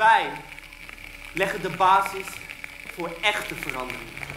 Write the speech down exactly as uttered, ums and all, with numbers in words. Wij leggen de basis voor echte verandering.